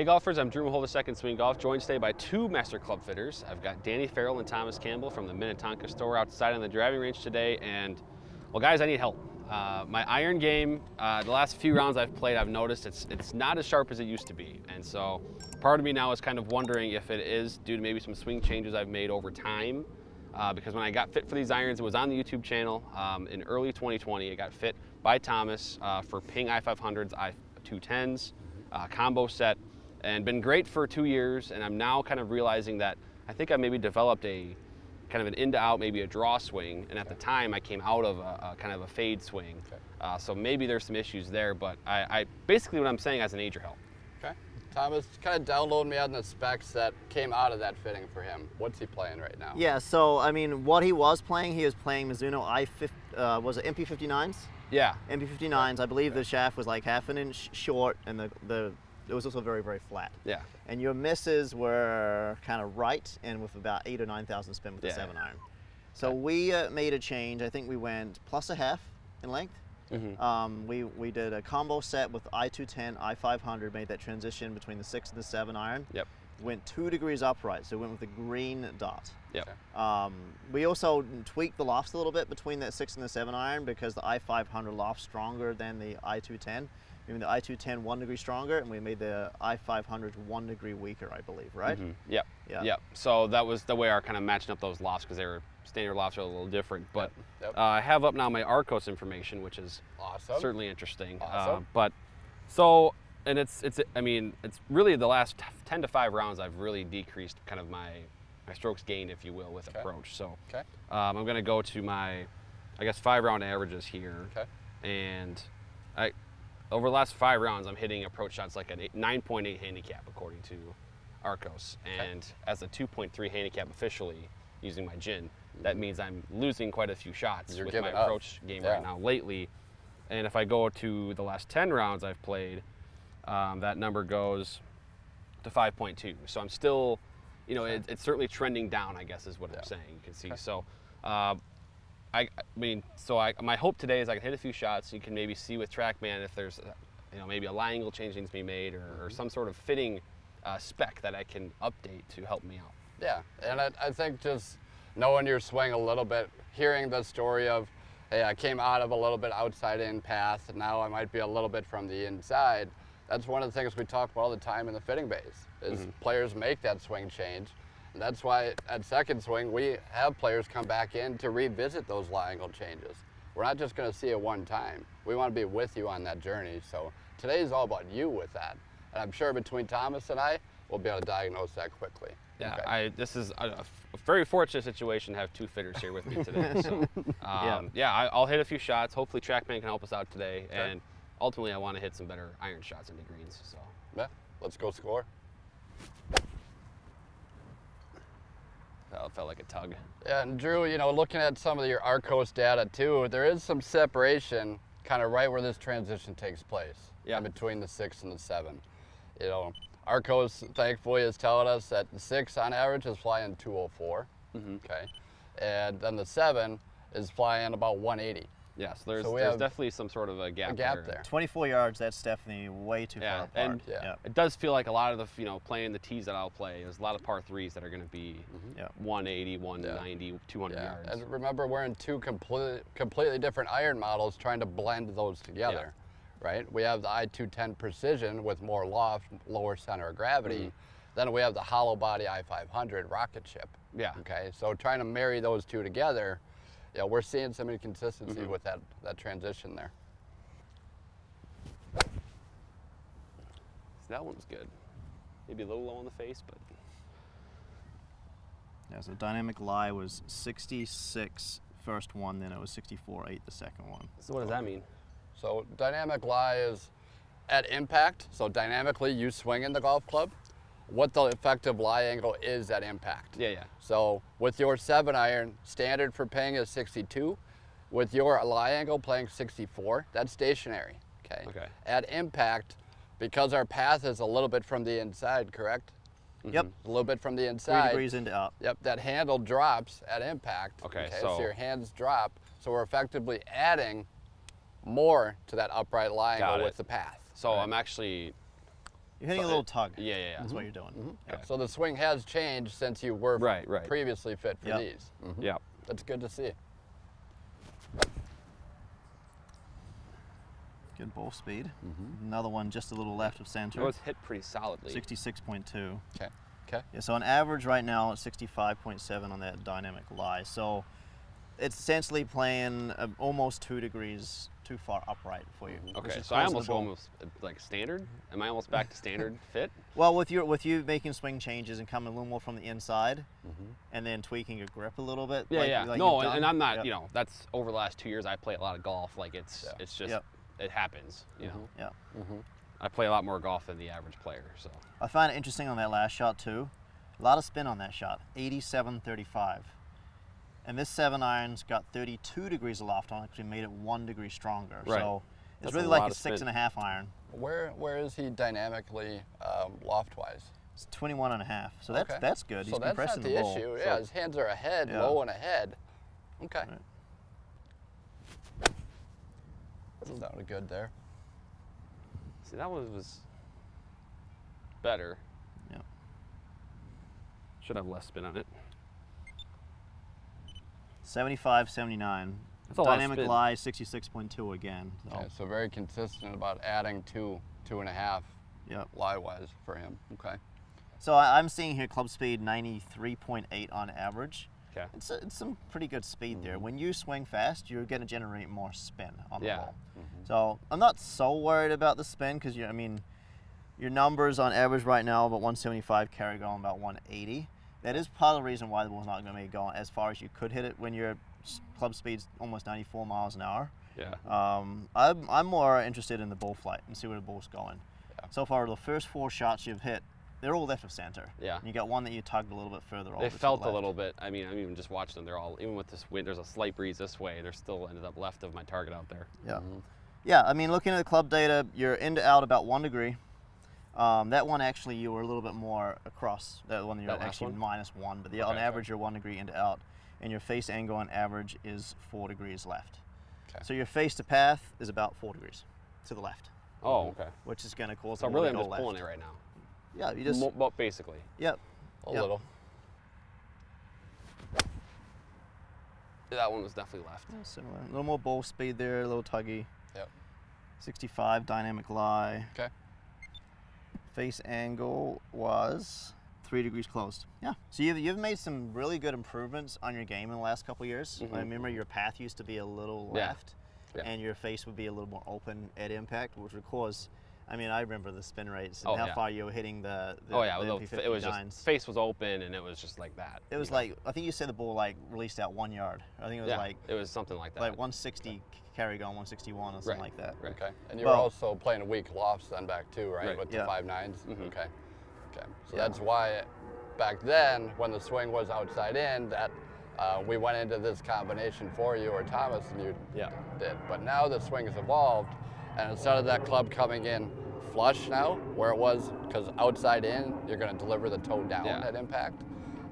Hey golfers, I'm Drew Mahowald with Second Swing Golf, joined today by two master club fitters. I've got Danny Farrell and Thomas Campbell from the Minnetonka store outside on the driving range today, and well guys, I need help. My iron game, the last few rounds I've played, I've noticed it's not as sharp as it used to be. And so part of me now is kind of wondering if it is due to maybe some swing changes I've made over time. Because when I got fit for these irons, it was on the YouTube channel in early 2020. It got fit by Thomas for Ping I-500s, I-210s, combo set, and been great for 2 years. And I'm now kind of realizing that I think I maybe developed a kind of an in to out, maybe a draw swing. And at the time I came out of a kind of a fade swing. So maybe there's some issues there, but I basically what I'm saying as an ager help. Okay. Thomas, kind of download me on the specs that came out of that fitting for him. What's he playing right now? Yeah, so I mean, what he was playing Mizuno was it MP59s? Yeah. MP59s, I believe the shaft was like half an inch short and it was also very, very flat. Yeah. And your misses were kind of right and with about 8,000 or 9,000 spin with the 7-iron. So we made a change. I think we went plus a half in length. Mm-hmm. We did a combo set with I-210, I-500, made that transition between the 6 and the 7-iron. Yep. Went 2 degrees upright, so went with a green dot. Yep. We also tweaked the lofts a little bit between that 6 and the 7-iron because the I-500 loft stronger than the I-210. I mean, the I-210 1 degree stronger, and we made the I-500 1 degree weaker, I believe, right? Mm-hmm. Yep. Yeah. Yep. So that was the way our kind of matching up those lofts because they were standard lofts are a little different. But yep. I have up now my Arccos information, which is awesome. Certainly interesting. Awesome. But so, and I mean, it's really the last 10 to 5 rounds I've really decreased kind of my strokes gained, if you will, with approach. So I'm going to go to my, I guess, 5-round averages here, and over the last 5 rounds, I'm hitting approach shots like a 9.8 handicap, according to Arccos. And as a 2.3 handicap officially, using my gin, that means I'm losing quite a few shots with my approach game right now lately. And if I go to the last 10 rounds I've played, that number goes to 5.2. So I'm still, you know, it's certainly trending down, I guess, is what I'm saying. You can see. So. I mean, my hope today is I can hit a few shots. You can maybe see with TrackMan if there's, you know, maybe a lie angle change needs to be made or some sort of fitting spec that I can update to help me out. Yeah, and I think just knowing your swing a little bit, hearing the story of, hey, I came out of a little bit outside in path, and now I might be a little bit from the inside. That's one of the things we talk about all the time in the fitting bays is players make that swing change. And that's why at Second Swing, we have players come back in to revisit those lie angle changes. We're not just going to see it one time. We want to be with you on that journey. So today's all about you with that. And I'm sure between Thomas and I, we'll be able to diagnose that quickly. Yeah, okay. This is a very fortunate situation to have two fitters here with me today. So I'll hit a few shots. Hopefully TrackMan can help us out today. Sure. And ultimately, I want to hit some better iron shots into greens. So yeah, let's go score. It felt like a tug. Yeah, and Drew, you know, looking at some of your Arccos data too, there is some separation kind of right where this transition takes place. Yeah. Between the 6 and the 7. You know, Arccos thankfully is telling us that the 6 on average is flying 204. Mm-hmm. Okay. And then the 7 is flying about 180. Yes, yeah, so there's definitely some sort of a gap there. 24 yards, that's definitely way too far apart. And it does feel like a lot of the, you know, playing the tees that I'll play, there's a lot of par threes that are going to be 180, 190, 200 yards. And remember, we're in two completely different iron models trying to blend those together, right? We have the I-210 precision with more loft, lower center of gravity. Then we have the hollow body I-500 rocket ship. Yeah. Okay, so trying to marry those two together. Yeah, we're seeing some inconsistency with that transition there. So that one's good. Maybe a little low on the face, but. Yeah, so dynamic lie was 66 first one, then it was 64.8 the second one. So what does that mean? So dynamic lie is at impact, so dynamically you swing in the golf club. What the effective lie angle is at impact. Yeah, yeah. So with your 7-iron, standard for ping is 62. With your lie angle playing 64, that's stationary, okay? At impact, because our path is a little bit from the inside, correct? Yep. A little bit from the inside. 3 degrees into up. Yep, that handle drops at impact. Okay, so your hands drop, so we're effectively adding more to that upright lie angle with the path. So I'm actually You're hitting so a little tug. Yeah, yeah, yeah. That's what you're doing. Yeah. Okay. So the swing has changed since you were previously fit for these. Yeah. That's good to see. Good ball speed. Another one just a little left of center. It was hit pretty solidly. 66.2. Okay. Okay. Yeah, so on average right now it's 65.7 on that dynamic lie. So it's essentially playing almost 2 degrees too far upright for you. Okay, so I almost like standard. Am I almost back to standard fit? Well, with you making swing changes and coming a little more from the inside, and then tweaking your grip a little bit. Yeah, yeah. No, and I'm not. You know, that's over the last 2 years. I play a lot of golf. Like it's just it happens. You know. I play a lot more golf than the average player. So I find it interesting on that last shot too. A lot of spin on that shot. 87.35. And this 7-iron's got 32 degrees of loft on it because we made it 1 degree stronger. Right. So it's really like a 6.5 iron. Where is he dynamically loft-wise? It's 21.5. So that's good. So he's compressing the ball. That's not the issue. Yeah, his hands are ahead, low and ahead. Okay. Right. This is not good there. See, that one was better. Yeah. Should have less spin on it. 75.79. That's a dynamic lie, 66.2 again. So. Okay, so very consistent about adding 2.5 lie-wise for him. Okay. So I'm seeing here club speed 93.8 on average. Okay. It's some pretty good speed there. When you swing fast, you're going to generate more spin on the ball. So I'm not so worried about the spin because, I mean, your numbers on average right now about 175 carry going about 180. That is part of the reason why the ball's not going to be going as far as you could hit it when your club speed's almost 94 miles an hour. Yeah. I'm more interested in the ball flight and see where the ball's going. Yeah. So far, the first 4 shots you've hit, they're all left of center. Yeah. And you got one that you tugged a little bit further over. They felt a little bit. I mean, I'm even just watching them. They're all, even with this wind, there's a slight breeze this way. They're still ended up left of my target out there. Yeah. Yeah. I mean, looking at the club data, you're in to out about 1 degree. That one actually you were a little bit more across. That one you're actually -1, but on average you're 1 degree in to out, and your face angle on average is 4 degrees left. Okay. So your face to path is about 4 degrees to the left. Oh, okay. Which is going to cause. So really, I'm just pulling it right now. Yeah, you just. Well, basically. Yep. A little. That one was definitely left. Yeah, similar. A little more ball speed there. A little tuggy. Yep. 65 dynamic lie. Okay. Face angle was 3 degrees closed. Yeah. So you've made some really good improvements on your game in the last couple of years. I remember your path used to be a little left, and your face would be a little more open at impact, which would cause. I mean, I remember the spin rates and how far you were hitting the MP59s. It was just face was open and it was just like that. It was like I think you said the ball like released out 1 yard. I think it was like it was something like that, like 160 carry going 161 or something like that. Right. Okay. And you were also playing weak lofts then back too, right? With the 5.9s. Okay. Okay. So that's why back then when the swing was outside in, that we went into this combination for you or Thomas and you did. But now the swing has evolved. And instead of that club coming in flush now, where it was, because outside in, you're going to deliver the toe down at impact.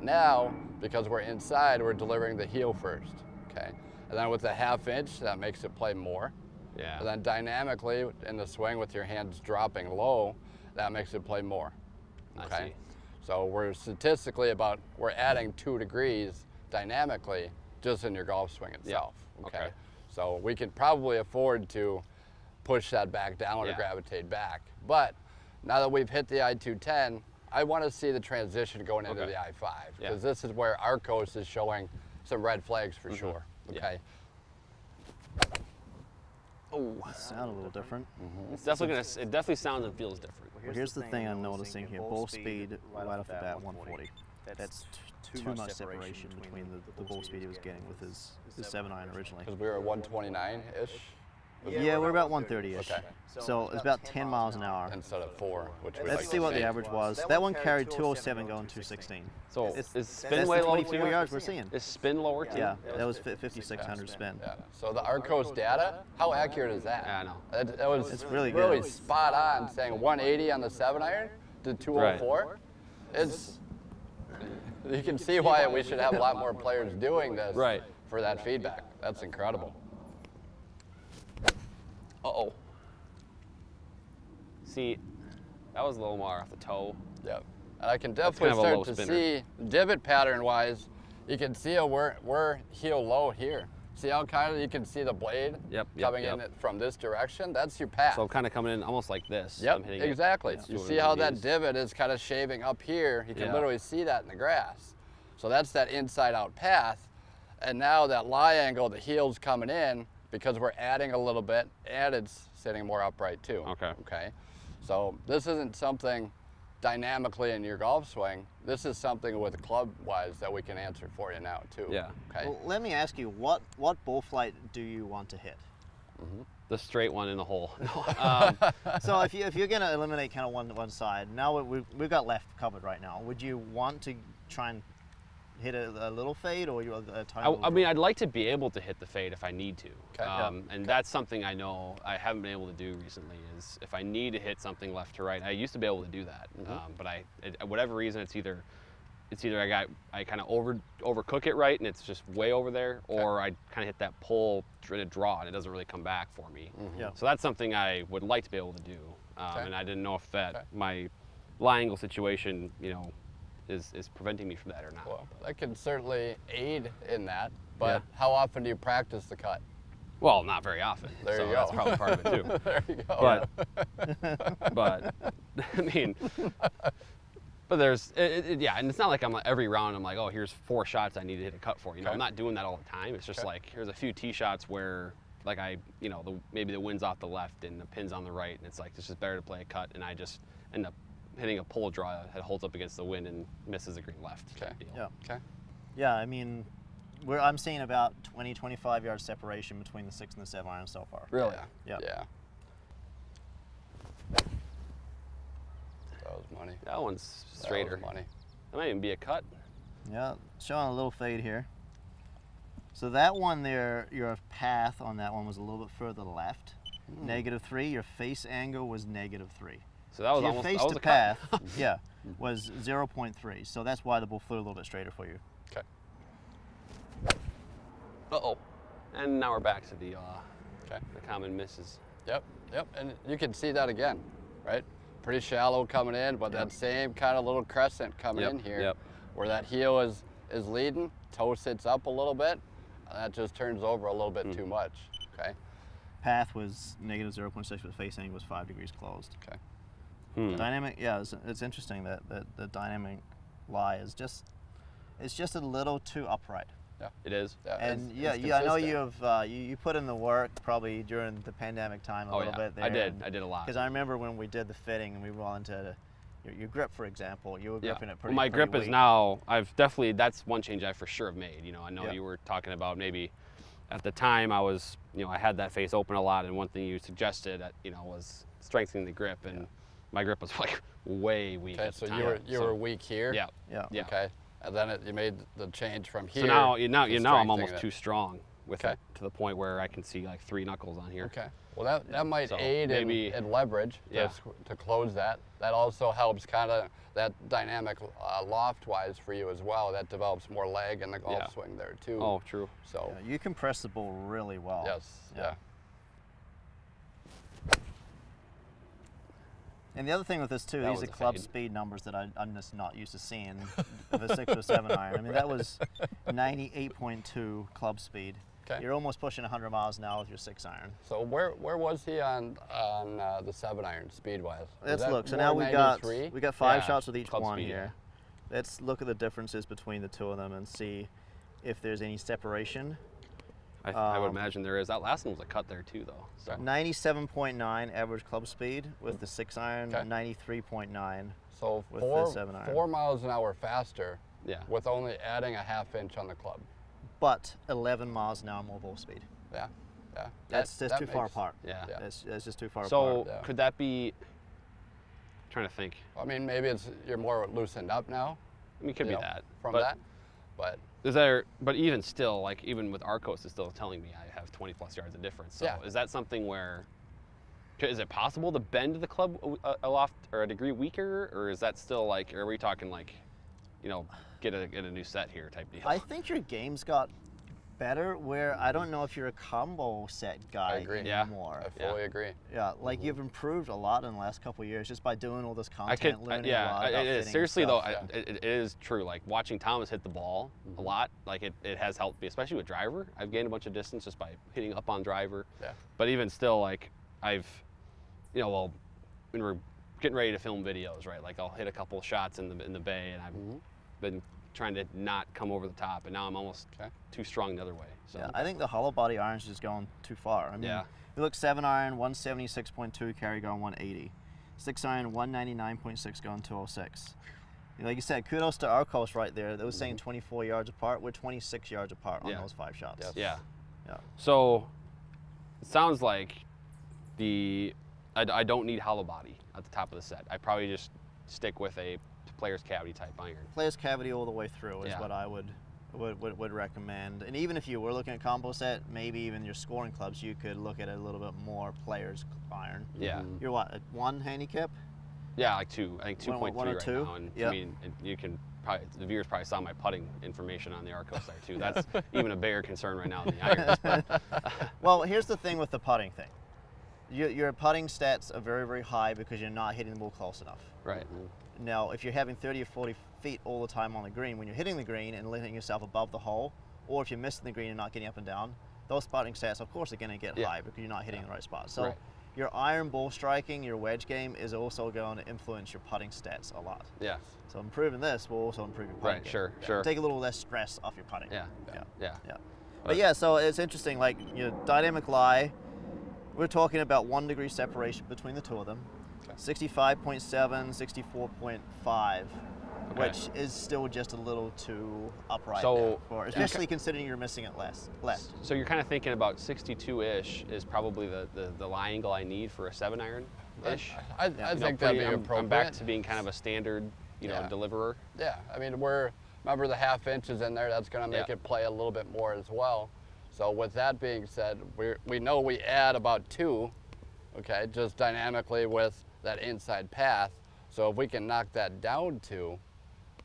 Now, because we're inside, we're delivering the heel first, okay? And then with the half-inch, that makes it play more. Yeah. And then dynamically, in the swing with your hands dropping low, that makes it play more, okay? I see. So we're statistically about, we're adding 2 degrees dynamically just in your golf swing itself, okay? So we can probably afford to push that back down or gravitate back. But now that we've hit the I-210, I want to see the transition going into the I-5 because this is where Arccos is showing some red flags for sure. Okay. Oh, it sounds a little different. It's definitely gonna. It definitely sounds and feels different. Well, here's the thing I'm noticing here: ball speed right off the bat, 140. That's too much separation between the ball speed he was getting with his 7-iron originally. Because we were at 129-ish. Yeah, we're about 130-ish. Okay. So it's about 10 miles an hour. Instead of 4, which we Let's see what the average was. That one carried 207 going 216. So is spin way lower too? Yards we're seeing. Is spin lower too? Yeah, that was 5,600 spin. Yeah. So the Arccos data, how accurate is that? Yeah, I know. That was it's really good. Really spot on saying 180 on the 7-iron to 204. It's, you can see why we should have a lot more players doing this for that feedback. That's incredible. See, That was a little more off the toe. Yep. And I can definitely start to see, divot pattern wise, you can see we're heel low here. See how kind of you can see the blade coming in from this direction? That's your path. So kind of coming in almost like this. Yep, exactly. Yeah. You see how that divot is kind of shaving up here? You can literally see that in the grass. So that's that inside out path. And now that lie angle, the heel's coming in because we're adding a little bit and it's sitting more upright too. Okay. Okay. So this isn't something dynamically in your golf swing. This is something with club wise that we can answer for you now too. Yeah. Okay. Well, let me ask you, what ball flight do you want to hit? Mm-hmm. The straight one in the hole. So if you're going to eliminate kind of one side, now we've got left covered right now. Would you want to try and hit a little fade or a tiny? I mean, I'd like to be able to hit the fade if I need to. Okay. And that's something I know I haven't been able to do recently, is if I need to hit something left to right. I used to be able to do that, but whatever reason, it's either I kind of overcook it right and it's just way over there, or I kind of hit that pull in a draw and it doesn't really come back for me. So that's something I would like to be able to do, and I didn't know if that my lie angle situation, you know, is preventing me from that or not. Well, that can certainly aid in that, but how often do you practice the cut? Well, not very often. There you go. That's probably part of it too. There you go. But I mean, but there's, and it's not like I'm like, every round I'm like, oh, here's 4 shots I need to hit a cut for. You know, I'm not doing that all the time. It's just like, here's a few tee shots where, like you know, maybe the wind's off the left and the pin's on the right, and it's like, it's just better to play a cut, and I just end up hitting a pull draw that holds up against the wind and misses a green left. Okay. Yeah. Okay. Yeah, I mean, I'm seeing about 20, 25 yard separation between the 6 and the 7 iron so far. Really? Yeah. Yeah. That was money. That one's straighter. That was money. That might even be a cut. Yeah, showing a little fade here. So that one there, your path on that one was a little bit further left. -3. Your face angle was -3. So that was your face to path, was 0.3. So that's why the ball flew a little bit straighter for you. Okay. Uh-oh. And now we're back to the common misses. Yep, yep. And you can see that again, right? Pretty shallow coming in, but that same kind of little crescent coming in here where that heel is leading, toe sits up a little bit, and that just turns over a little bit too much, okay? Path was -0.6, but face angle was 5 degrees closed. Okay. Dynamic, it's interesting that the dynamic lie is just a little too upright. Yeah, it is. Yeah, and I know you've you put in the work probably during the pandemic time a little bit there. I did. I did a lot. Because I remember when we did the fitting and we were all into your grip, for example. You were gripping it pretty. Well, my grip weak. Is now. I've definitely, that's one change I for sure have made. You know, I know you were talking about maybe. At the time, I was, you know, I had that face open a lot, and one thing you suggested, you know, was strengthening the grip, and my grip was like way weak. Okay, so you were weak here. Yeah. Yeah. Okay. And then you made the change from here. So now you know I'm almost too strong with it, to the point where I can see like 3 knuckles on here. Okay. Well, that might aid in leverage to close that. That also helps kind of that dynamic loft-wise for you as well. That develops more lag in the golf swing there too. Oh, true. So you compress the ball really well. Yes. Yeah. And the other thing with this too, these are club speed numbers that I'm just not used to seeing with a 6 or 7 iron. I mean, that was 98.2 club speed. Okay. You're almost pushing 100 miles an hour with your 6 iron. So where was he on the 7 iron speed wise? Let's look. So now we got 5 shots with each one here. Let's look at the differences between the two of them and see if there's any separation. I would imagine there is. That last one was a cut there too, though. So 97.9 average club speed with the 6 iron, 93.9. So with the 7 iron. 4 miles an hour faster. Yeah. With only adding a half-inch on the club. But 11 miles an hour more ball speed. Yeah. Yeah. That's too far apart. Yeah. That's just too far apart. So could that be? I'm trying to think. I mean, maybe you're more loosened up now. I mean, it could be that from that, but. But even still, like even with Arccos, it's still telling me I have 20 plus yards of difference. So is that something where, is it possible to bend the club aloft or a degree weaker, or is that still like, are we talking like, you know, get a new set here type deal? I think your game's got better where I don't know if you're a combo set guy anymore. Yeah, I fully agree. Yeah, like you've improved a lot in the last couple of years just by doing all this content, learning a lot about fitting stuff. Seriously though, it is true. Like watching Thomas hit the ball a lot, like it has helped me, especially with driver. I've gained a bunch of distance just by hitting up on driver. Yeah. But even still, like well, when we're getting ready to film videos, right? Like I'll hit a couple shots in the bay, and I've been trying to not come over the top, and now I'm almost too strong the other way. So yeah, I think the hollow body iron's just going too far. I mean, you look 7-iron, 176.2, carry going 180. 6-iron, 199.6, going 206. Like you said, kudos to Arccos right there. They were saying 24 yards apart. We're 26 yards apart on those 5 shots. Yeah. So it sounds like I don't need hollow body at the top of the set. I probably just stick with a player's cavity type iron. Player's cavity all the way through is what I would recommend. And even if you were looking at combo set, maybe even your scoring clubs, you could look at a little bit more player's iron. Yeah. You're what, at 1 handicap? Yeah, like 2. I think 2.3 right now. And I mean, you can probably, the viewers probably saw my putting information on the Arccos there too. That's even a bigger concern right now than the irons. But. Well, here's the thing with the putting thing. Your putting stats are very, very high because you're not hitting the ball close enough. Right. Now, if you're having 30 or 40 feet all the time on the green, when you're hitting the green and letting yourself above the hole, or if you're missing the green and not getting up and down, those putting stats, of course, are going to get high because you're not hitting the right spot. So your iron ball striking, your wedge game is also going to influence your putting stats a lot. Yeah. So improving this will also improve your putting game. Sure. Take a little less stress off your putting. Yeah. But yeah, so it's interesting, like your dynamic lie, we're talking about 1 degree separation between the two of them. 65.7, 64.5, which is still just a little too upright, especially considering you're missing it left. So you're kind of thinking about 62-ish is probably the lie angle I need for a 7-iron-ish? I think that'd be appropriate. I'm back to being kind of a standard deliverer. Yeah, I mean, remember the half-inch is in there. That's going to make it play a little bit more as well. So with that being said, we know we add about 2, just dynamically with that inside path. So if we can knock that down to,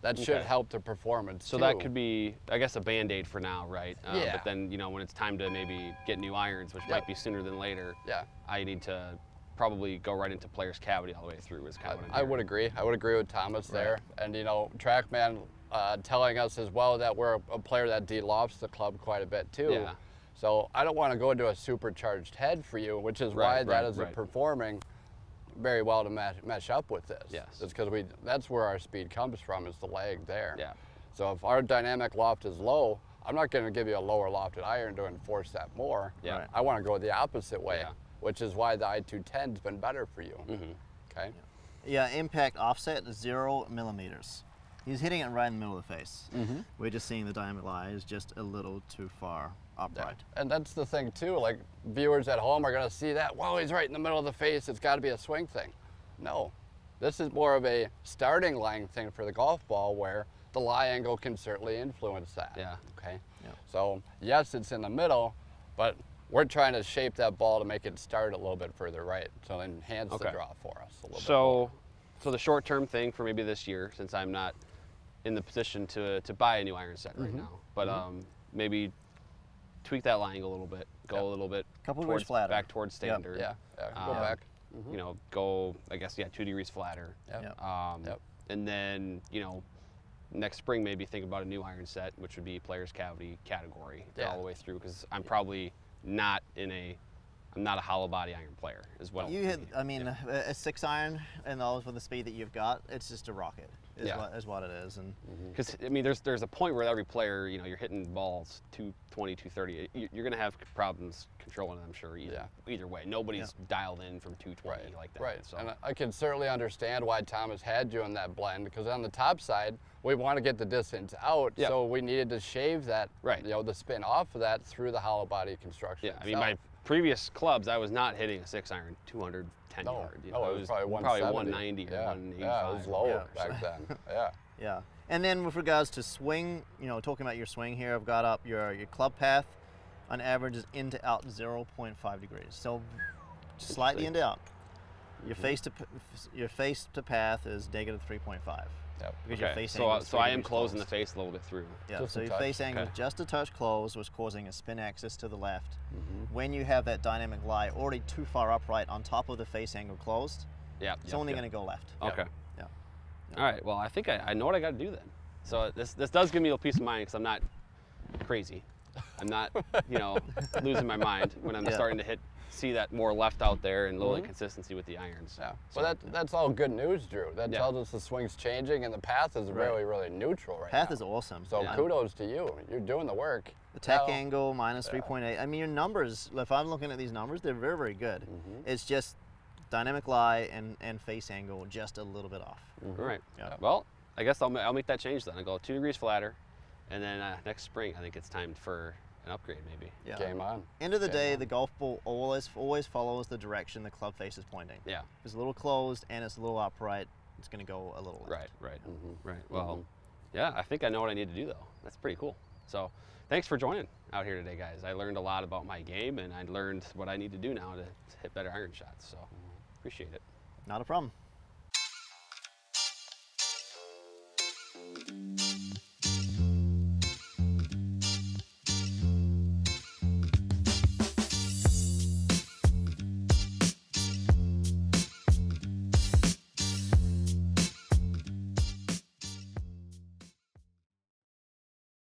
that should help the performance too. So that could be, I guess, a Band-Aid for now, right? But then, when it's time to maybe get new irons, which might be sooner than later, I need to probably go right into player's cavity all the way through is kind of what I'm hearing. I would agree. I would agree with Thomas there. And, TrackMan telling us as well that we're a player that de-lofts the club quite a bit too. Yeah. So I don't want to go into a supercharged head for you, which is why that isn't performing very well to mesh up with this. Yes. It's because that's where our speed comes from, is the lag there. Yeah. So if our dynamic loft is low, I'm not going to give you a lower lofted iron doing 4-step more. Yeah. Right. I want to go the opposite way, which is why the I-210's been better for you. Okay. Yeah. Impact offset is 0 millimeters. He's hitting it right in the middle of the face. We're just seeing the diamond lie is just a little too far upright. Yeah. And that's the thing too, like viewers at home are gonna see that, wow, he's right in the middle of the face, it's gotta be a swing thing. No, this is more of a starting line thing for the golf ball where the lie angle can certainly influence that. Yeah. Okay. Yeah. So yes, it's in the middle, but we're trying to shape that ball to make it start a little bit further right, so it enhances the draw for us a little bit more. So the short-term thing for maybe this year, since I'm not in the position to buy a new iron set right now, but maybe tweak that line a little bit, go a little bit towards, back towards standard. Go back. Go, I guess, 2 degrees flatter. And then, next spring maybe think about a new iron set, which would be player's cavity category all the way through, because I'm probably not in a, I'm not a hollow body iron player as well. You hit, I mean, a 6-iron and those with the speed that you've got, it's just a rocket is what it is. And because I mean, there's a point where every player, you're hitting balls 220, 230. You're gonna have problems controlling them, I'm sure. Either way, nobody's dialed in from 220 like that. Right. So. And I can certainly understand why Thomas had you in that blend, because on the top side, we want to get the distance out, so we needed to shave that, the spin off of that through the hollow body construction. Yeah. I mean, my previous clubs, I was not hitting a 6-iron 210 yard. It was probably 190 or 185. Yeah, it was lower back then. Yeah. And then with regards to swing, talking about your swing here, I've got up your club path on average is in to out 0.5 degrees. So slightly in to out. Your face to path is -3.5. Yep. Because your face angle so I am closing the face a little bit through. Yeah. Just so your face angle just a touch closed was causing a spin axis to the left. Mm-hmm. When you have that dynamic lie already too far upright on top of the face angle closed, it's only going to go left. Yep. Okay. Yeah. Yep. All right. Well, I think I know what I got to do then. So this does give me a peace of mind because I'm not crazy. I'm not, you know, losing my mind when I'm starting to see that more left out there and little inconsistency with the irons. Yeah. So well, that's all good news, Drew. That tells us the swing's changing and the path is really, really neutral right now. Path is awesome. So kudos to you. You're doing the work. Attack angle, -3.8. I mean, your numbers, if I'm looking at these numbers, they're very, very good. Mm-hmm. It's just dynamic lie and face angle just a little bit off. Mm-hmm. Right. Yeah. Well, I guess I'll make that change then. I'll go 2 degrees flatter. And then next spring, I think it's time for an upgrade, maybe. Yeah. Game on. End of the day, the golf ball always follows the direction the club face is pointing. Yeah. If it's a little closed and it's a little upright, it's going to go a little left. Right. Mm-hmm. Right. Well, yeah, I think I know what I need to do, though. That's pretty cool. So thanks for joining out here today, guys. I learned a lot about my game, and I learned what I need to do now to hit better iron shots. So appreciate it. Not a problem.